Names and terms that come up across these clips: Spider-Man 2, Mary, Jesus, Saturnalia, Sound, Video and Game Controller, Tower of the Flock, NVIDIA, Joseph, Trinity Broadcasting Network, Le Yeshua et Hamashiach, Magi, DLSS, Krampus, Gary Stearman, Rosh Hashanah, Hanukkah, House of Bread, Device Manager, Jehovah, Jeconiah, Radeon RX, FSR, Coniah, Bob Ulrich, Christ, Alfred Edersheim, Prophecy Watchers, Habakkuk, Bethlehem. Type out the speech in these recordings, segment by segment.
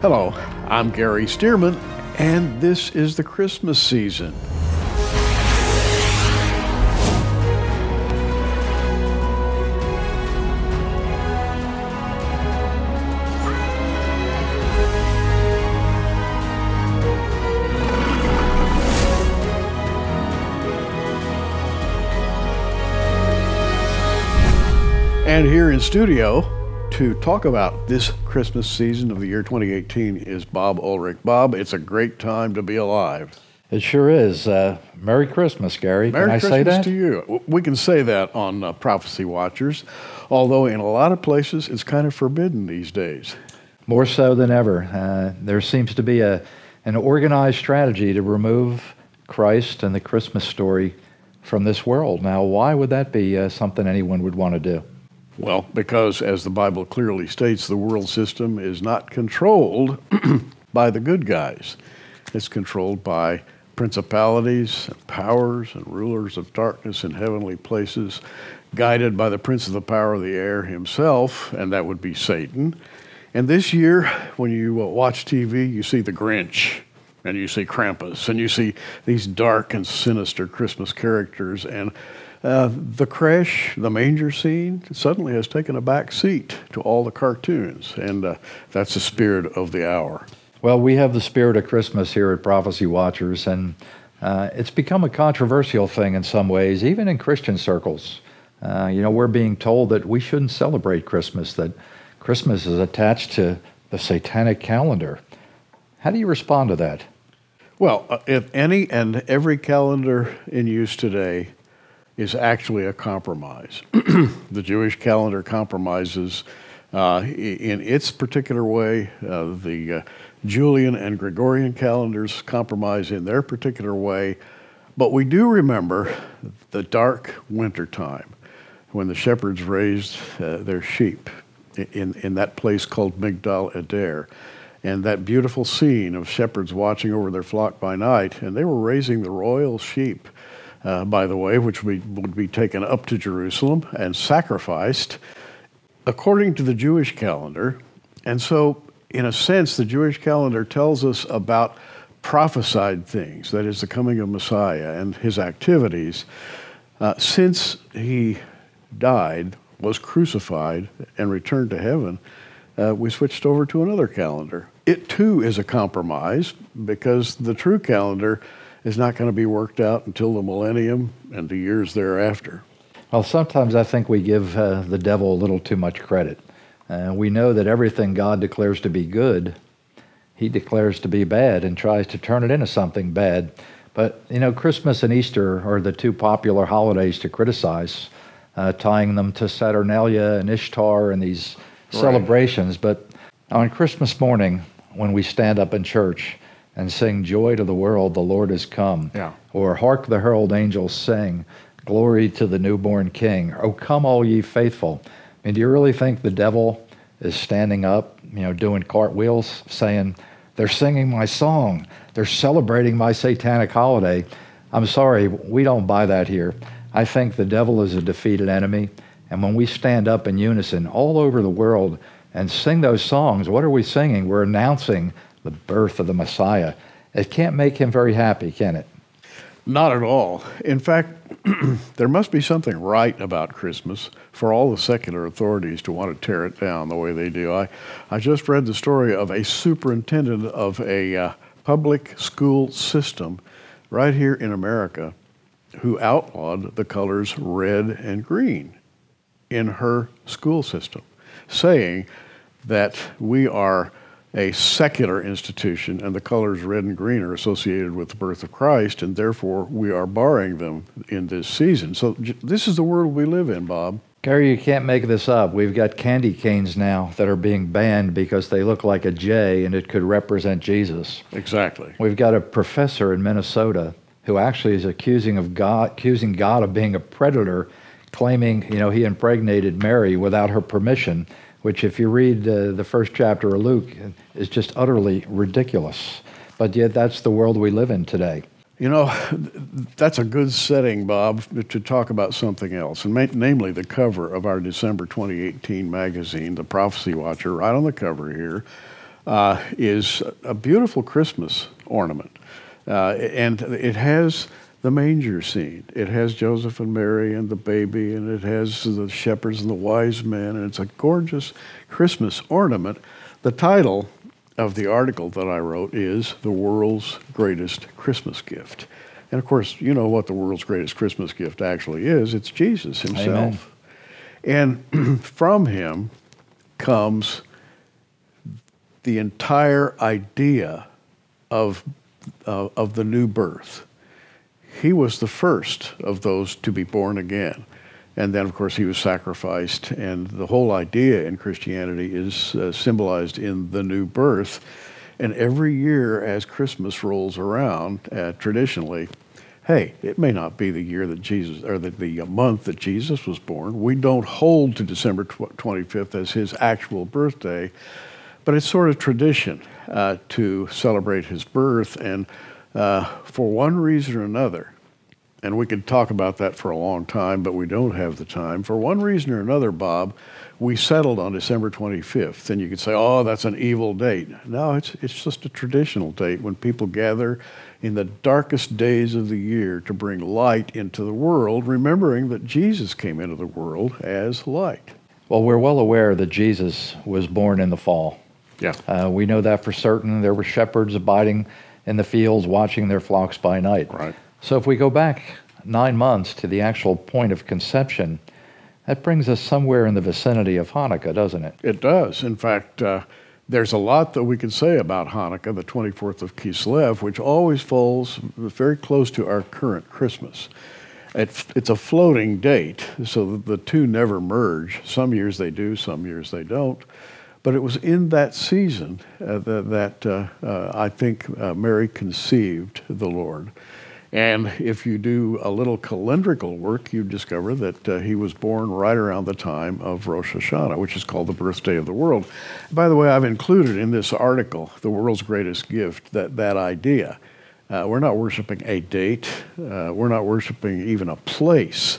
Hello, I'm Gary Stearman, and this is the Christmas season. And here in studio to talk about this Christmas season of the year 2018 is Bob Ulrich. Bob, it's a great time to be alive. It sure is. Merry Christmas, Gary. Merry Christmas say that? To you. We can say that on Prophecy Watchers, although in a lot of places it's kind of forbidden these days. More so than ever. There seems to be an organized strategy to remove Christ and the Christmas story from this world. Now, why would that be something anyone would want to do? Well, because as the Bible clearly states, the world system is not controlled by the good guys. It's controlled by principalities and powers and rulers of darkness in heavenly places, guided by the prince of the power of the air himself, and that would be Satan. And this year, when you watch TV, you see the Grinch, and you see Krampus, and you see these dark and sinister Christmas characters, and the crash, the manger scene, suddenly has taken a back seat to all the cartoons, and that's the spirit of the hour. Well, we have the spirit of Christmas here at Prophecy Watchers, and it's become a controversial thing in some ways, even in Christian circles. You know, we're being told that we shouldn't celebrate Christmas, that Christmas is attached to the satanic calendar. How do you respond to that? Well, if any and every calendar in use today is actually a compromise. The Jewish calendar compromises in its particular way. The Julian and Gregorian calendars compromise in their particular way. But we do remember the dark winter time when the shepherds raised their sheep in that place called Migdal Eder. And that beautiful scene of shepherds watching over their flock by night, and they were raising the royal sheep, by the way, which would be taken up to Jerusalem and sacrificed according to the Jewish calendar. And so, in a sense, the Jewish calendar tells us about prophesied things, that is, the coming of Messiah and his activities, since he died, was crucified, and returned to heaven. We switched over to another calendar. It, too, is a compromise, because the true calendar is not going to be worked out until the millennium and the years thereafter. Well, sometimes I think we give the devil a little too much credit. We know that everything God declares to be good, he declares to be bad and tries to turn it into something bad. But, you know, Christmas and Easter are the two popular holidays to criticize, tying them to Saturnalia and Ishtar and these celebrations. But on Christmas morning, when we stand up in church and sing, "Joy to the world, the Lord is come," or "Hark the herald angels sing, glory to the newborn king, O come all ye faithful." I mean, do you really think the devil is standing up, you know, doing cartwheels, saying, "They're singing my song, they're celebrating my satanic holiday"? I'm sorry, we don't buy that here. I think the devil is a defeated enemy, and when we stand up in unison all over the world and sing those songs, what are we singing? We're announcing the birth of the Messiah. It can't make him very happy, can it? Not at all. In fact, there must be something right about Christmas for all the secular authorities to want to tear it down the way they do. I just read the story of a superintendent of a public school system right here in America who outlawed the colors red and green in her school system, saying that we are a secular institution, and the colors red and green are associated with the birth of Christ, and therefore we are barring them in this season. So this is the world we live in, Bob. Gary, you can't make this up. We've got candy canes now that are being banned because they look like a J and it could represent Jesus. Exactly. We've got a professor in Minnesota who actually is accusing God of being a predator, claiming, you know, he impregnated Mary without her permission, which, if you read the first chapter of Luke, is just utterly ridiculous. But yet that's the world we live in today. You know, that's a good setting, Bob, to talk about something else, and namely the cover of our December 2018 magazine, The Prophecy Watcher, right on the cover here. is a beautiful Christmas ornament. And it has the manger scene. It has Joseph and Mary and the baby, and it has the shepherds and the wise men, and it's a gorgeous Christmas ornament. The title of the article that I wrote is The World's Greatest Christmas Gift. And of course, you know what the world's greatest Christmas gift actually is. It's Jesus himself. Amen. And from him comes the entire idea of the new birth. He was the first of those to be born again. And then, of course, he was sacrificed. And the whole idea in Christianity is symbolized in the new birth. And every year as Christmas rolls around, traditionally, hey, it may not be the year that Jesus, or the month that Jesus was born. We don't hold to December 25th as his actual birthday, but it's sort of tradition to celebrate his birth. And for one reason or another, and we could talk about that for a long time, but we don't have the time. For one reason or another, Bob, we settled on December 25th. And you could say, oh, that's an evil date. No, it's just a traditional date when people gather in the darkest days of the year to bring light into the world, remembering that Jesus came into the world as light. Well, we're well aware that Jesus was born in the fall. Yeah. We know that for certain. There were shepherds abiding in the fields, watching their flocks by night. Right. So if we go back 9 months to the actual point of conception, that brings us somewhere in the vicinity of Hanukkah, doesn't it? It does. In fact, there's a lot that we can say about Hanukkah, the 24th of Kislev, which always falls very close to our current Christmas. It's a floating date, so the two never merge. Some years they do, some years they don't. But it was in that season that I think Mary conceived the Lord. And if you do a little calendrical work, you discover that he was born right around the time of Rosh Hashanah, which is called the birthday of the world. By the way, I've included in this article, The World's Greatest Gift, that idea. We're not worshiping a date. We're not worshiping even a place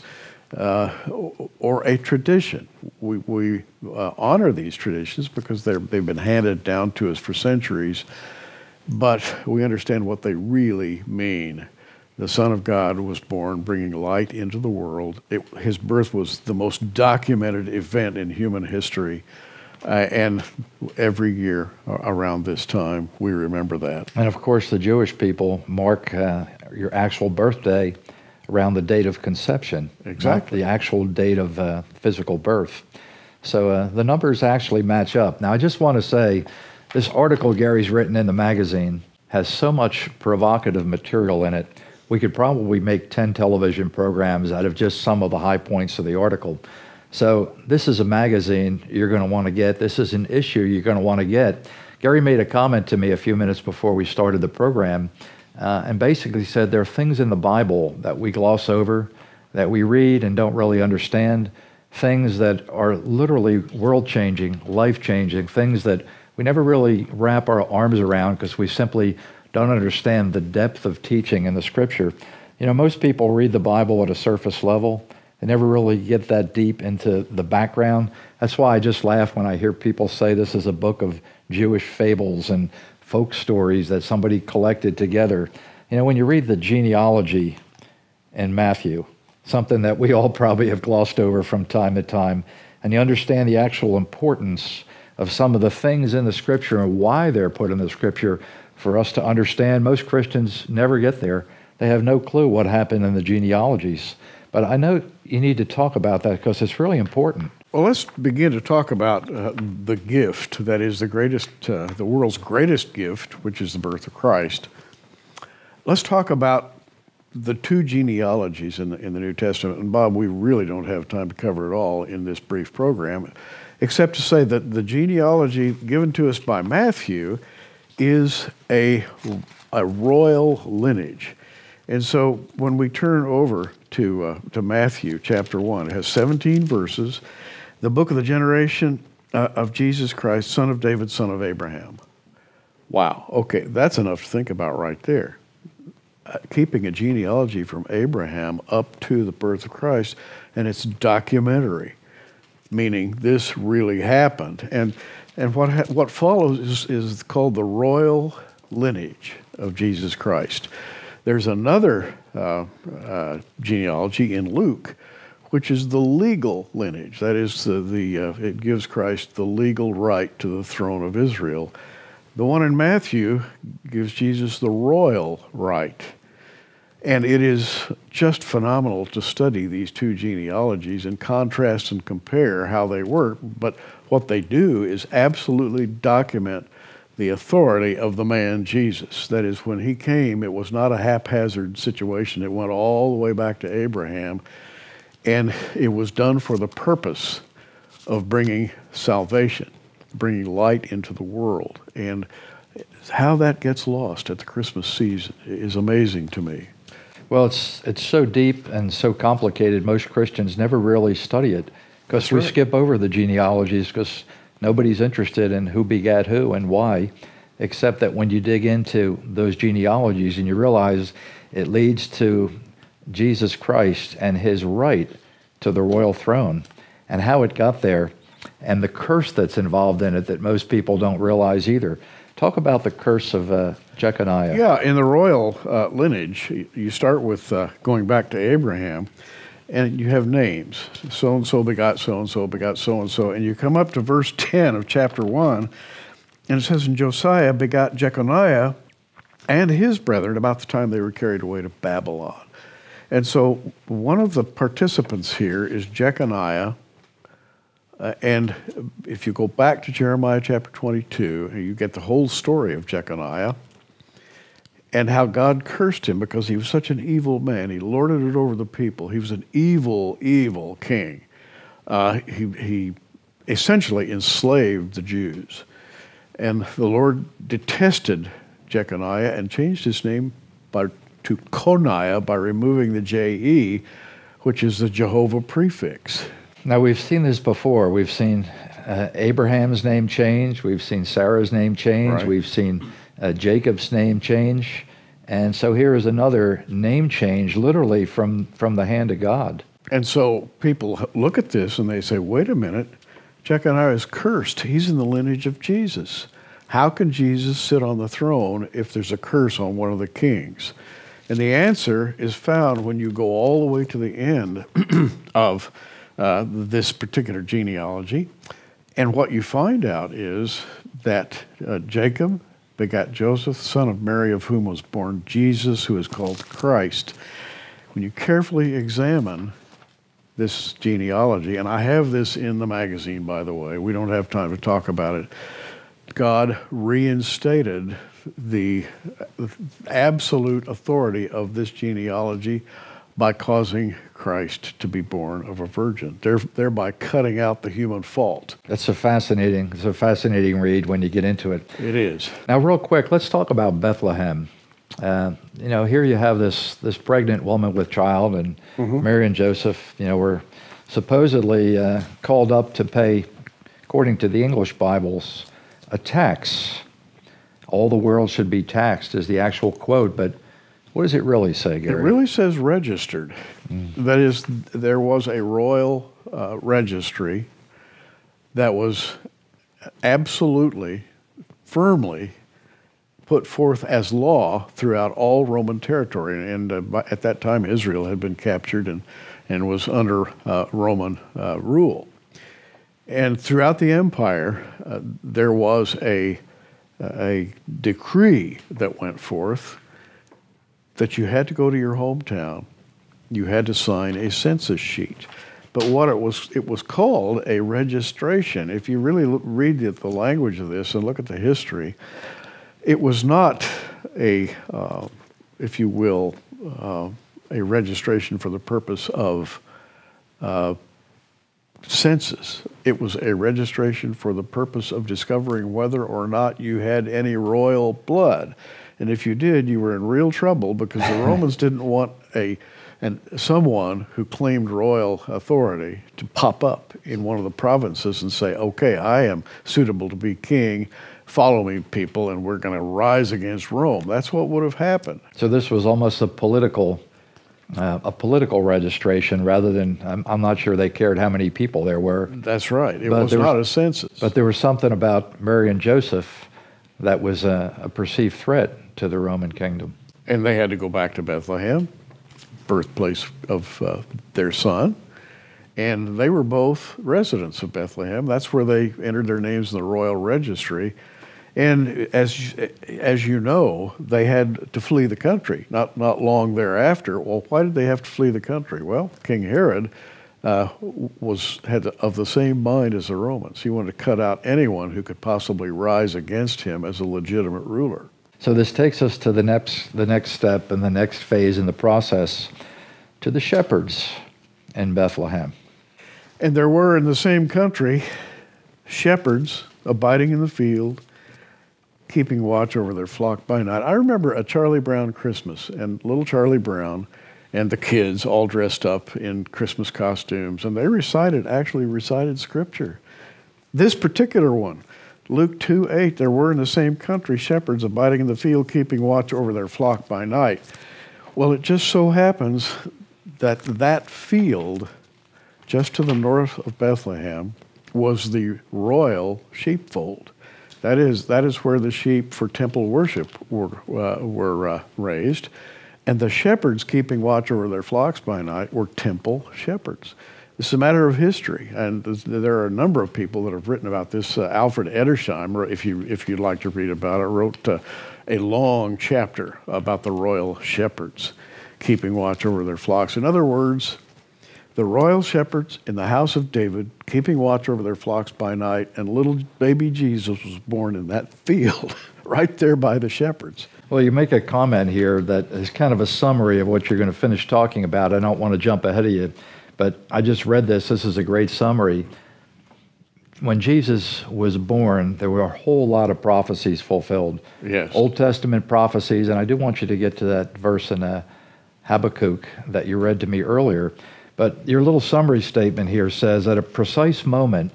or a tradition. We honor these traditions because they've been handed down to us for centuries, but we understand what they really mean. The Son of God was born, bringing light into the world. His birth was the most documented event in human history. And every year around this time, we remember that. And of course, the Jewish people mark your actual birthday around the date of conception. Exactly. Not the actual date of physical birth. So the numbers actually match up. Now, I just want to say, this article Gary's written in the magazine has so much provocative material in it. We could probably make 10 television programs out of just some of the high points of the article. So this is a magazine you're going to want to get. This is an issue you're going to want to get. Gary made a comment to me a few minutes before we started the program and basically said there are things in the Bible that we gloss over, that we read and don't really understand, things that are literally world-changing, life-changing, things that we never really wrap our arms around because we simply don't understand the depth of teaching in the Scripture. You know, most people read the Bible at a surface level. They never really get that deep into the background. That's why I just laugh when I hear people say this is a book of Jewish fables and folk stories that somebody collected together. You know, when you read the genealogy in Matthew, something that we all probably have glossed over from time to time, and you understand the actual importance of some of the things in the Scripture and why they're put in the Scripture, for us to understand. Most Christians never get there. They have no clue what happened in the genealogies. But I know you need to talk about that because it's really important. Well, let's begin to talk about the gift that is the world's greatest gift, which is the birth of Christ. Let's talk about the two genealogies in the New Testament. And Bob, we really don't have time to cover it all in this brief program, except to say that the genealogy given to us by Matthew is a royal lineage. And so when we turn over to Matthew chapter 1, it has 17 verses, the book of the generation of Jesus Christ, son of David, son of Abraham. Wow, okay, that's enough to think about right there. Keeping a genealogy from Abraham up to the birth of Christ, and it's documentary, meaning this really happened. And And what follows is called the royal lineage of Jesus Christ. There's another genealogy in Luke, which is the legal lineage. That is, it gives Christ the legal right to the throne of Israel. The one in Matthew gives Jesus the royal right. And it is just phenomenal to study these two genealogies and contrast and compare how they work. But what they do is absolutely document the authority of the man Jesus. That is, when he came, it was not a haphazard situation. It went all the way back to Abraham. And it was done for the purpose of bringing salvation, bringing light into the world. And how that gets lost at the Christmas season is amazing to me. Well, it's so deep and so complicated, most Christians never really study it, because we skip over the genealogies because nobody's interested in who begat who and why, except that when you dig into those genealogies and you realize it leads to Jesus Christ and his right to the royal throne and how it got there and the curse that's involved in it that most people don't realize either. Talk about the curse of Jeconiah. Yeah, in the royal lineage, you start with going back to Abraham, and you have names. So-and-so begot so-and-so begot so-and-so, and you come up to verse 10 of chapter 1, and it says, "And Josiah begot Jeconiah and his brethren about the time they were carried away to Babylon." And so one of the participants here is Jeconiah, and if you go back to Jeremiah chapter 22, you get the whole story of Jeconiah and how God cursed him because he was such an evil man. He lorded it over the people. He was an evil, evil king. He essentially enslaved the Jews. And the Lord detested Jeconiah and changed his name to Coniah by removing the J-E, which is the Jehovah prefix. Now, we've seen this before. We've seen Abraham's name change. We've seen Sarah's name change. Right. We've seen Jacob's name change. And so here is another name change, literally from the hand of God. And so people look at this and they say, wait a minute, Jeconiah is cursed. He's in the lineage of Jesus. How can Jesus sit on the throne if there's a curse on one of the kings? And the answer is found when you go all the way to the end of this particular genealogy. And what you find out is that Jacob begot Joseph, son of Mary, of whom was born Jesus, who is called Christ. When you carefully examine this genealogy, and I have this in the magazine, by the way, we don't have time to talk about it, God reinstated the absolute authority of this genealogy by causing Christ to be born of a virgin, thereby cutting out the human fault. That's a fascinating, read when you get into it. It is. Now, real quick, let's talk about Bethlehem. You know, here you have this pregnant woman with child, and Mary and Joseph, you know, were supposedly called up to pay, according to the English Bibles, a tax. All the world should be taxed is the actual quote, but what does it really say, Gary? It really says registered. That is, there was a royal registry that was absolutely, firmly put forth as law throughout all Roman territory. And at that time, Israel had been captured and was under Roman rule. And throughout the empire, there was a decree that went forth that you had to go to your hometown. You had to sign a census sheet. But what it was called a registration. If you really read the language of this and look at the history, it was not a, if you will, a registration for the purpose of census. It was a registration for the purpose of discovering whether or not you had any royal blood. And if you did, you were in real trouble because the Romans didn't want someone who claimed royal authority to pop up in one of the provinces and say, okay, I am suitable to be king, follow me, people, and we're going to rise against Rome. That's what would have happened. So this was almost a political a political registration rather than, I'm not sure they cared how many people there were. That's right. It was not a census. But there was something about Mary and Joseph that was a perceived threat to the Roman kingdom. And they had to go back to Bethlehem, birthplace of their son. And they were both residents of Bethlehem. That's where they entered their names in the royal registry. And as you know, they had to flee the country not long thereafter. Well, why did they have to flee the country? Well, King Herod was of the same mind as the Romans. He wanted to cut out anyone who could possibly rise against him as a legitimate ruler. So this takes us to the next step and the next phase in the process, to the shepherds in Bethlehem. And there were in the same country shepherds abiding in the field, keeping watch over their flock by night. I remember a Charlie Brown Christmas, and little Charlie Brown and the kids all dressed up in Christmas costumes, and they actually recited scripture. This particular one, Luke 2:8, there were in the same country shepherds abiding in the field, keeping watch over their flock by night. Well, it just so happens that that field, just to the north of Bethlehem, was the royal sheepfold. That is where the sheep for temple worship were raised. And the shepherds keeping watch over their flocks by night were temple shepherds. It's a matter of history, and there are a number of people that have written about this. Alfred Edersheim, if you'd like to read about it, wrote a long chapter about the royal shepherds keeping watch over their flocks. In other words, the royal shepherds in the house of David, keeping watch over their flocks by night, and little baby Jesus was born in that field, right there by the shepherds. Well, you make a comment here that is kind of a summary of what you're going to finish talking about. I don't want to jump ahead of you, but I just read this. This is a great summary. When Jesus was born, there were a whole lot of prophecies fulfilled. Yes. Old Testament prophecies, and I do want you to get to that verse in Habakkuk that you read to me earlier. But your little summary statement here says, at a precise moment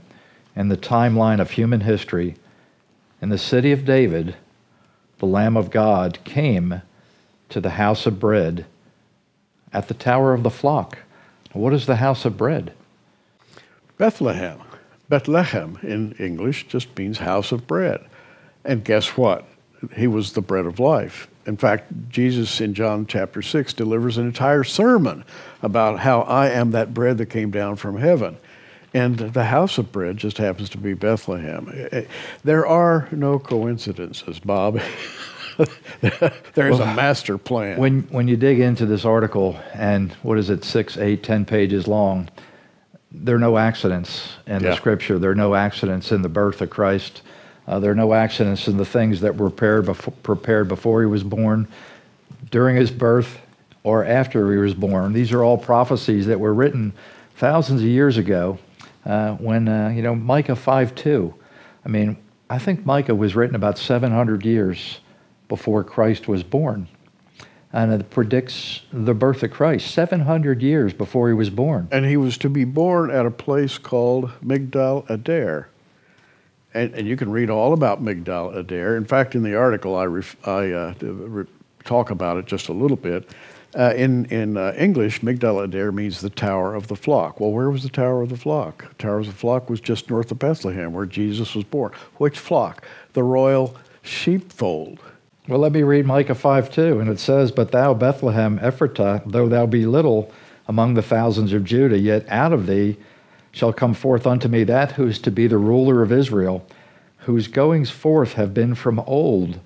in the timeline of human history, in the city of David, the Lamb of God came to the house of bread at the tower of the flock. What is the house of bread? Bethlehem. Bethlehem in English just means house of bread. And guess what? He was the bread of life. In fact, Jesus in John chapter 6 delivers an entire sermon about how I am that bread that came down from heaven. And the house of bread just happens to be Bethlehem. There are no coincidences, Bob. There's a master plan. When you dig into this article, and what is it, 6, 8, 10 pages long, there are no accidents in the Scripture. There are no accidents in the birth of Christ. There are no accidents in the things that were prepared before he was born, during his birth, or after he was born. These are all prophecies that were written thousands of years ago when Micah 5:2. I mean, I think Micah was written about 700 years before Christ was born. And it predicts the birth of Christ, 700 years before he was born. And he was to be born at a place called Migdal Eder. And you can read all about Migdal Eder. In fact, in the article, I talk about it just a little bit. In English, Migdal Eder means the Tower of the Flock. Well, where was the Tower of the Flock? The Tower of the Flock was just north of Bethlehem, where Jesus was born. Which flock? The royal sheepfold. Well, let me read Micah 5:2, and it says, "But thou, Bethlehem Ephratah, though thou be little among the thousands of Judah, yet out of thee shall come forth unto me that who is to be the ruler of Israel, whose goings forth have been from old,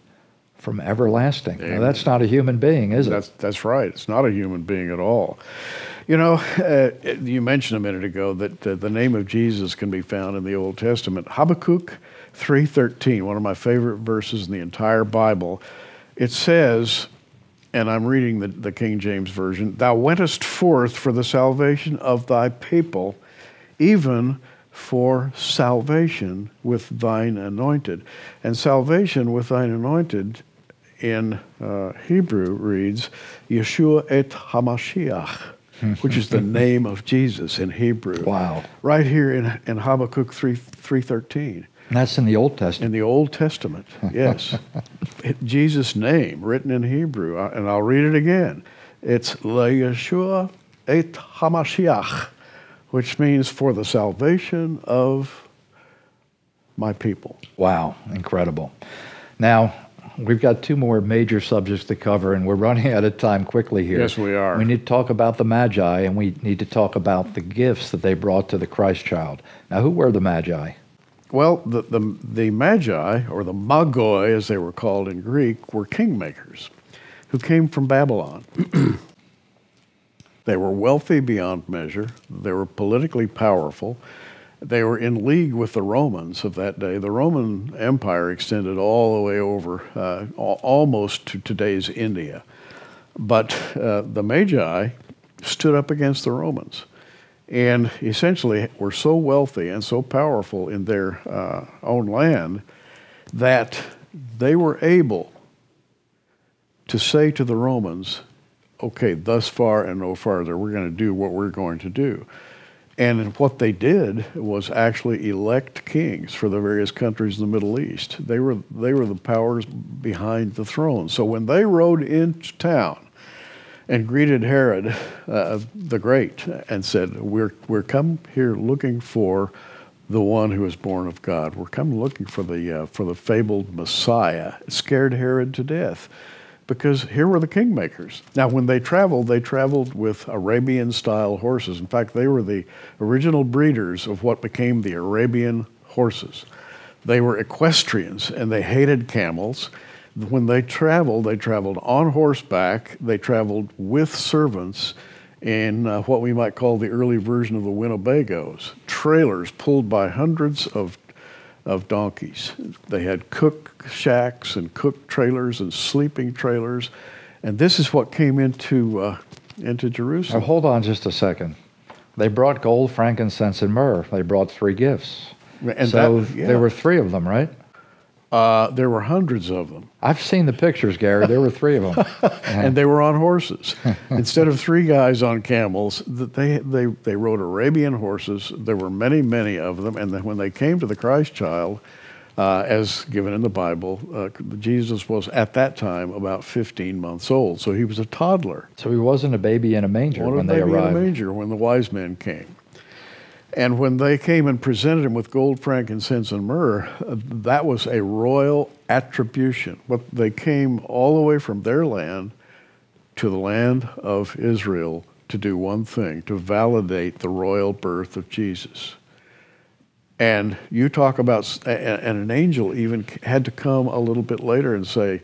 from everlasting." Now, that's not a human being, is it? That's right. It's not a human being at all. You know, you mentioned a minute ago that the name of Jesus can be found in the Old Testament. Habakkuk 3:13, one of my favorite verses in the entire Bible. It says, and I'm reading the King James Version, "Thou wentest forth for the salvation of thy people, even for salvation with thine anointed." And salvation with thine anointed in Hebrew reads, Yeshua et Hamashiach, which is the name of Jesus in Hebrew. Wow. Right here in Habakkuk 3:13. And that's in the Old Testament. In the Old Testament, yes. Jesus' name written in Hebrew, and I'll read it again. It's Le Yeshua et Hamashiach, which means for the salvation of my people. Wow, incredible. Now, we've got two more major subjects to cover, and we're running out of time quickly here. Yes, we are. We need to talk about the Magi, and we need to talk about the gifts that they brought to the Christ child. Now, who were the Magi? Well, the Magi, or the Magoi, as they were called in Greek, were kingmakers who came from Babylon. They were wealthy beyond measure. They were politically powerful. They were in league with the Romans of that day. The Roman Empire extended all the way over, almost to today's India. But the Magi stood up against the Romans and essentially were so wealthy and so powerful in their own land that they were able to say to the Romans, okay, thus far and no farther, we're going to do what we're going to do. And what they did was actually elect kings for the various countries in the Middle East. They were the powers behind the throne. So when they rode into town and greeted Herod the Great and said, we're come here looking for the one who is born of God. We're come looking for the fabled Messiah. It scared Herod to death, because here were the kingmakers. Now, when they traveled with Arabian-style horses. In fact, they were the original breeders of what became the Arabian horses. They were equestrians, and they hated camels. When they traveled on horseback. They traveled with servants in what we might call the early version of the Winnebagos, trailers pulled by hundreds of donkeys. They had cook shacks and cook trailers and sleeping trailers, and this is what came into Jerusalem. Now hold on just a second. They brought gold, frankincense, and myrrh. They brought three gifts. And so that, yeah. There were three of them, right? There were hundreds of them. I've seen the pictures, Gary. There were three of them. And they were on horses. Instead of three guys on camels, they rode Arabian horses. There were many, many of them. And then when they came to the Christ child, as given in the Bible, Jesus was at that time about 15 months old. So he was a toddler. So he wasn't a baby in a manger when they arrived. He wasn't a baby in a manger when the wise men came. And when they came and presented him with gold, frankincense, and myrrh, that was a royal attribution. But they came all the way from their land to the land of Israel to do one thing, to validate the royal birth of Jesus. And you talk about, and an angel even had to come a little bit later and say,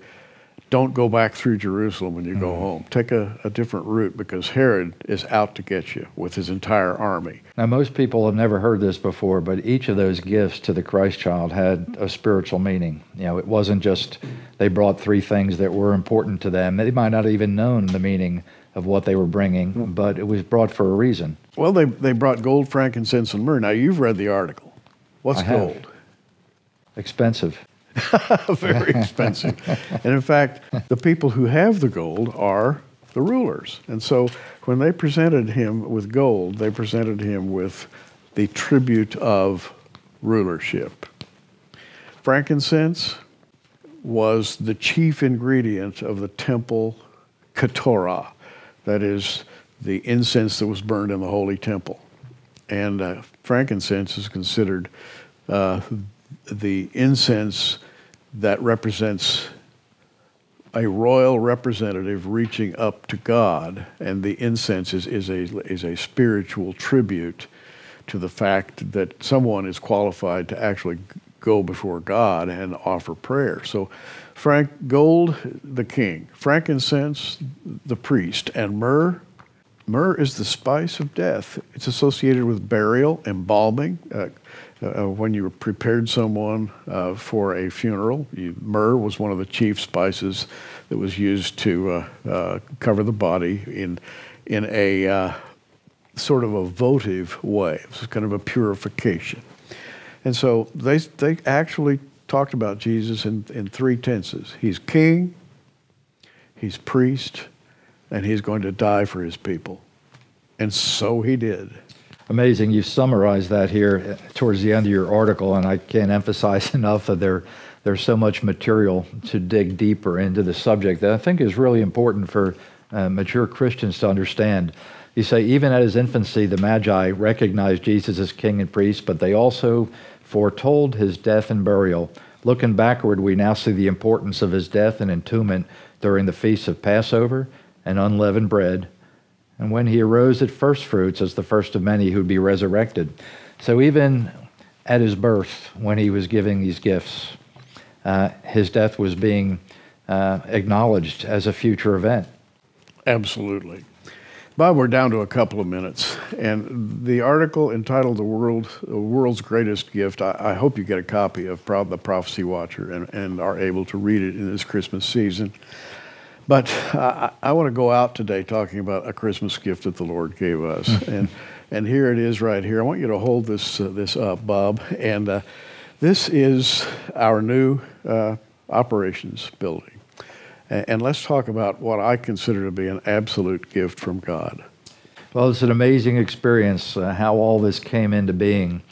don't go back through Jerusalem when you go home. Take a different route, because Herod is out to get you with his entire army. Now, most people have never heard this before, but each of those gifts to the Christ child had a spiritual meaning. You know, it wasn't just they brought three things that were important to them. They might not have even known the meaning of what they were bringing, but it was brought for a reason. Well, they brought gold, frankincense, and myrrh. Now, you've read the article. What's gold? Expensive. Very expensive. And in fact, the people who have the gold are the rulers. And so when they presented him with gold, they presented him with the tribute of rulership. Frankincense was the chief ingredient of the temple ketorah, that is, the incense that was burned in the holy temple. And frankincense is considered the incense that represents a royal representative reaching up to God, and the incense is a spiritual tribute to the fact that someone is qualified to actually go before God and offer prayer. So gold, the king; frankincense, the priest; and myrrh. Myrrh is the spice of death. It's associated with burial, embalming. When you prepared someone for a funeral, myrrh was one of the chief spices that was used to cover the body in a sort of a votive way. It was kind of a purification. And so they actually talked about Jesus in three tenses. He's king, he's priest, and he's going to die for his people. And so he did. Amazing. You summarized that here towards the end of your article, and I can't emphasize enough that there's so much material to dig deeper into the subject that I think is really important for mature Christians to understand. You say, even at his infancy, the Magi recognized Jesus as king and priest, but they also foretold his death and burial. Looking backward, we now see the importance of his death and entombment during the feasts of Passover and unleavened bread, and when he arose at first fruits as the first of many who'd be resurrected. So even at his birth, when he was giving these gifts, his death was being acknowledged as a future event. Absolutely. Bob, we're down to a couple of minutes, and the article entitled The World's Greatest Gift, I hope you get a copy of the Prophecy Watcher and are able to read it in this Christmas season. But I want to go out today talking about a Christmas gift that the Lord gave us. And here it is right here. I want you to hold this up, Bob. And this is our new operations building. And let's talk about what I consider to be an absolute gift from God. Well, it's an amazing experience how all this came into being.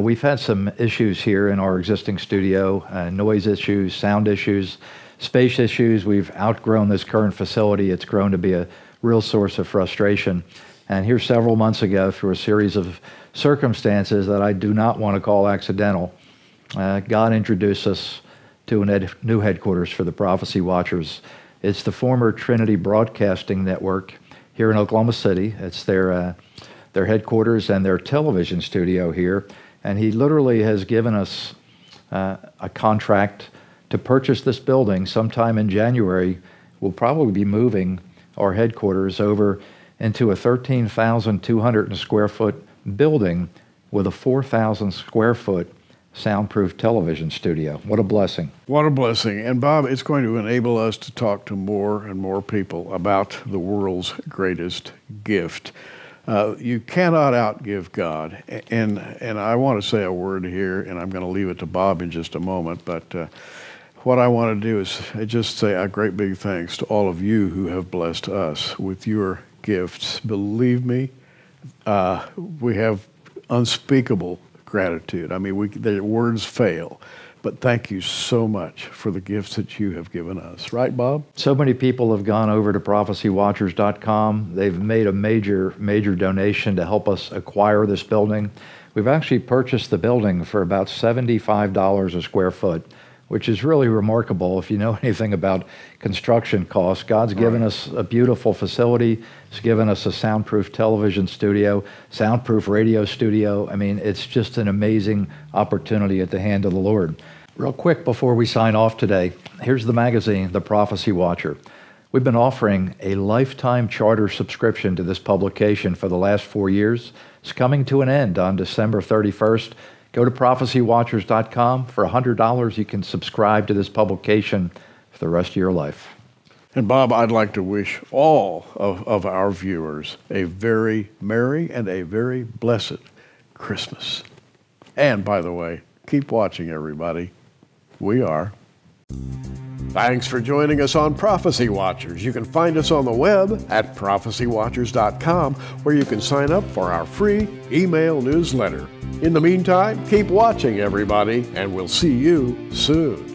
We've had some issues here in our existing studio, noise issues, sound issues, space issues. We've outgrown this current facility. It's grown to be a real source of frustration. And here several months ago, through a series of circumstances that I do not want to call accidental, God introduced us to a new headquarters for the Prophecy Watchers. It's the former Trinity Broadcasting Network here in Oklahoma City. It's their headquarters and their television studio here. And he literally has given us a contract to purchase this building. Sometime in January, we'll probably be moving our headquarters over into a 13,200 square foot building with a 4,000 square foot soundproof television studio. What a blessing. What a blessing. And Bob, it's going to enable us to talk to more and more people about the world's greatest gift. You cannot outgive God, and I want to say a word here, and I'm going to leave it to Bob in just a moment, but what I want to do is just say a great big thanks to all of you who have blessed us with your gifts. Believe me, we have unspeakable gratitude. I mean, the words fail. But thank you so much for the gifts that you have given us. Right, Bob? So many people have gone over to prophecywatchers.com. They've made a major, major donation to help us acquire this building. We've actually purchased the building for about $75 a square foot, which is really remarkable if you know anything about construction costs. God's given us a beautiful facility. He's given us a soundproof television studio, soundproof radio studio. I mean, it's just an amazing opportunity at the hand of the Lord. Real quick before we sign off today, here's the magazine, The Prophecy Watcher. We've been offering a lifetime charter subscription to this publication for the last 4 years. It's coming to an end on December 31st. Go to prophecywatchers.com. For $100, you can subscribe to this publication for the rest of your life. And Bob, I'd like to wish all of our viewers a very merry and a very blessed Christmas. And by the way, keep watching, everybody. We are. Thanks for joining us on Prophecy Watchers. You can find us on the web at prophecywatchers.com, where you can sign up for our free email newsletter. In the meantime, keep watching, everybody, and we'll see you soon.